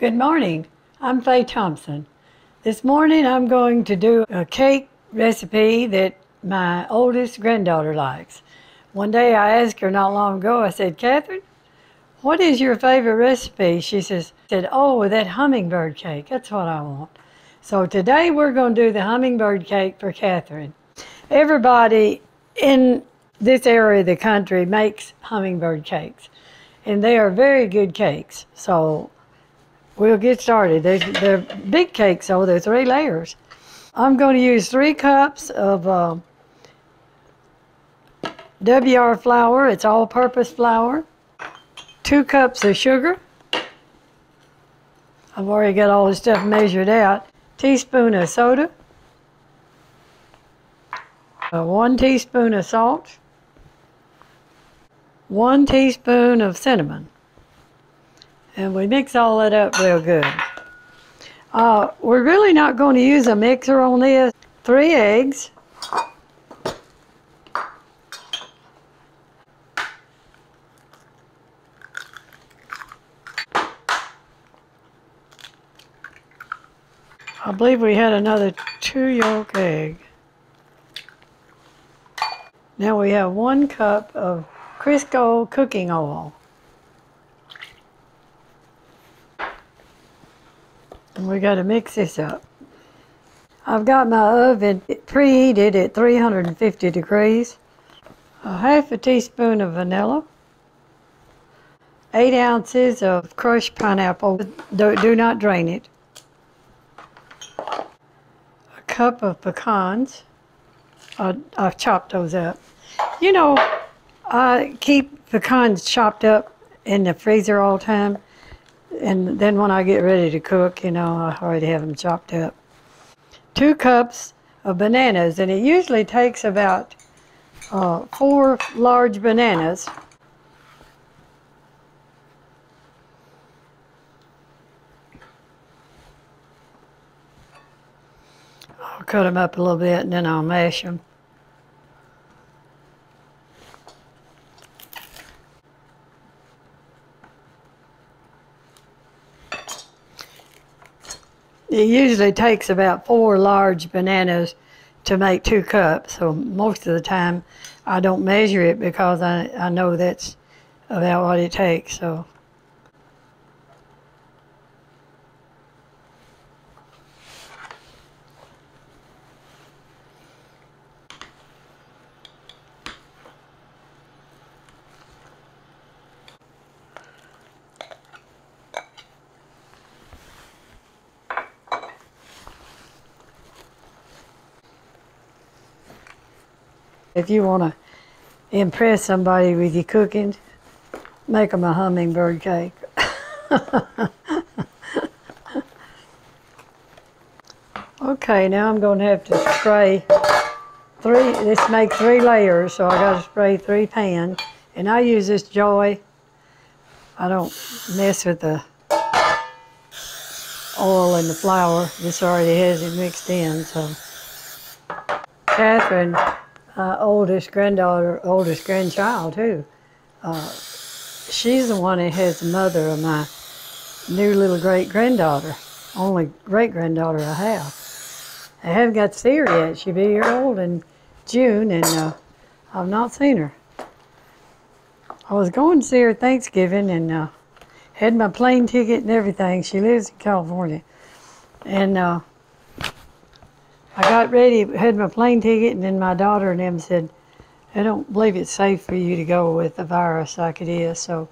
Good morning, I'm Faye Thompson. This morning I'm going to do a cake recipe that my oldest granddaughter likes. One day I asked her not long ago, I said, "Catherine, what is your favorite recipe?" She said, "Oh, that hummingbird cake, that's what I want." So today we're going to do the hummingbird cake for Catherine. Everybody in this area of the country makes hummingbird cakes, and they are very good cakes. So we'll get started. They're big cakes, so they're 3 layers. I'm going to use 3 cups of WR flour. It's all-purpose flour. 2 cups of sugar. I've already got all this stuff measured out. Teaspoon of soda. 1 teaspoon of salt, 1 teaspoon of cinnamon, and we mix all that up real good. We're really not going to use a mixer on this. 3 eggs, 2 yolk egg. Now we have 1 cup of Crisco cooking oil. And we got to mix this up. I've got my oven preheated at 350 degrees. A half a teaspoon of vanilla. 8 ounces of crushed pineapple. Do not drain it. A cup of pecans. I've chopped those up. You know, I keep pecans chopped up in the freezer all the time, and then when I get ready to cook, you know, I already have them chopped up. 2 cups of bananas, and it usually takes about 4 large bananas. I'll cut them up a little bit, and then I'll mash them. It usually takes about 4 large bananas to make 2 cups, so most of the time I don't measure it because I know that's about what it takes. So if you want to impress somebody with your cooking, make them a hummingbird cake. Okay, now I'm going to have to spray 3, this makes 3 layers, so I got to spray 3 pans. And I use this Joy. I don't mess with the oil and the flour. This already has it mixed in, so. Catherine, my oldest grandchild too. She's the one that has the mother of my new little great-granddaughter, only great-granddaughter I have. I haven't got to see her yet. She'll be a year old in June, and I've not seen her. I was going to see her Thanksgiving, and had my plane ticket and everything. She lives in California, and I got ready, had my plane ticket, and then my daughter and them said, "I don't believe it's safe for you to go with the virus like it is," so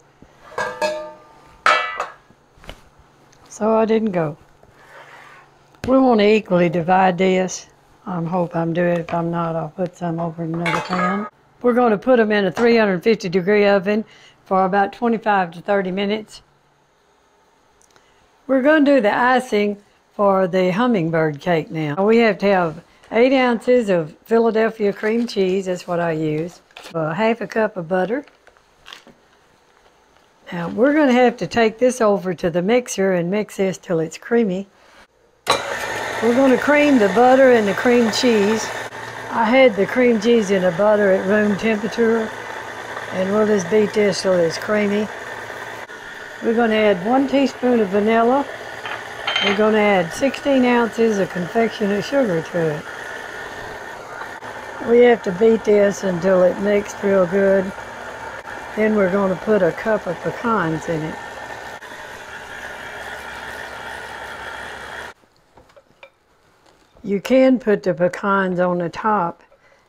I didn't go. We want to equally divide this. I hope I'm doing it. If I'm not, I'll put some over in another pan. We're going to put them in a 350-degree oven for about 25 to 30 minutes. We're going to do the icing for the hummingbird cake now. We have to have 8 ounces of Philadelphia cream cheese, that's what I use, half a cup of butter. Now we're going to have to take this over to the mixer and mix this till it's creamy. We're going to cream the butter and the cream cheese. I had the cream cheese and the butter at room temperature, and we'll just beat this till it's creamy. We're going to add 1 teaspoon of vanilla. We're going to add 16 ounces of confectioner's sugar to it. We have to beat this until it mixed real good. Then we're going to put a cup of pecans in it. You can put the pecans on the top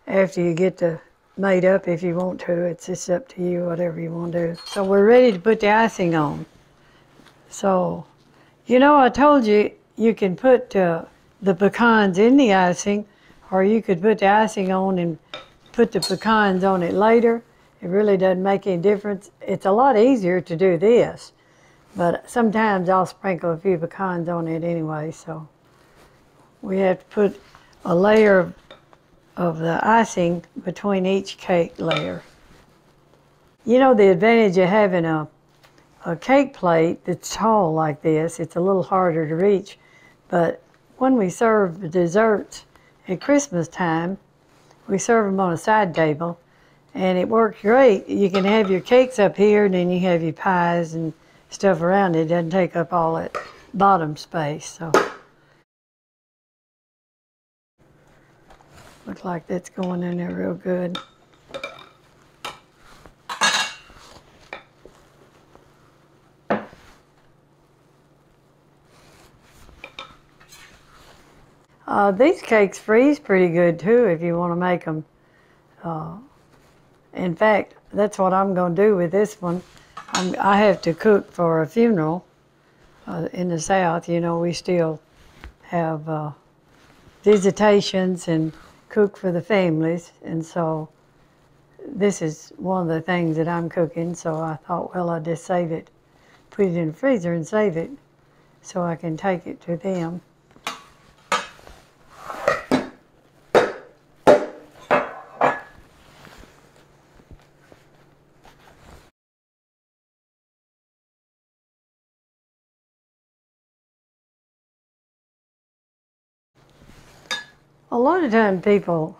after you get the made up if you want to. It's just up to you, whatever you want to do. So we're ready to put the icing on. So, you know, I told you, you can put the pecans in the icing, or you could put the icing on and put the pecans on it later. It really doesn't make any difference. It's a lot easier to do this, but sometimes I'll sprinkle a few pecans on it anyway, so. We have to put a layer of the icing between each cake layer. You know the advantage of having a cake plate that's tall like this, it's a little harder to reach, but when we serve the desserts at Christmas time, we serve them on a side table, and it works great. You can have your cakes up here, and then you have your pies and stuff around it. It doesn't take up all that bottom space. So. Looks like that's going in there real good. These cakes freeze pretty good too if you want to make them. In fact, that's what I'm going to do with this one. I have to cook for a funeral in the South. You know, we still have visitations and cook for the families, and so this is one of the things that I'm cooking, so I thought, well, I'll just save it, put it in the freezer and save it so I can take it to them. A lot of times people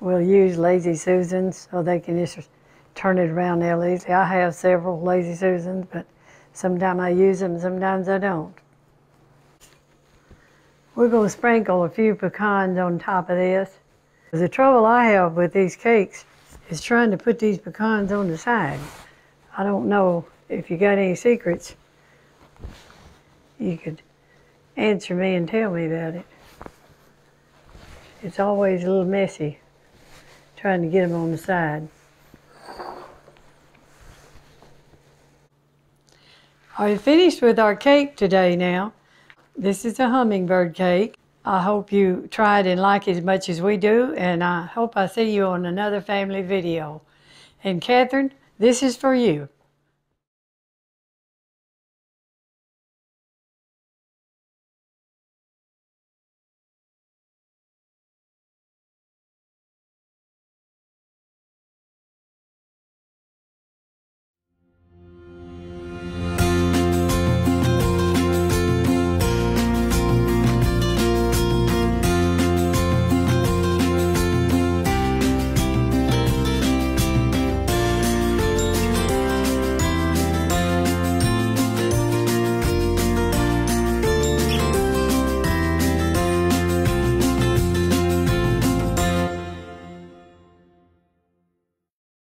will use Lazy Susans so they can just turn it around real easy. I have several Lazy Susans, but sometimes I use them, sometimes I don't. We're going to sprinkle a few pecans on top of this. The trouble I have with these cakes is trying to put these pecans on the side. I don't know if you got any secrets. You could answer me and tell me about it. It's always a little messy trying to get them on the side. All right, finished with our cake today now. This is a hummingbird cake. I hope you try it and like it as much as we do, and I hope I see you on another family video. And Catherine, this is for you.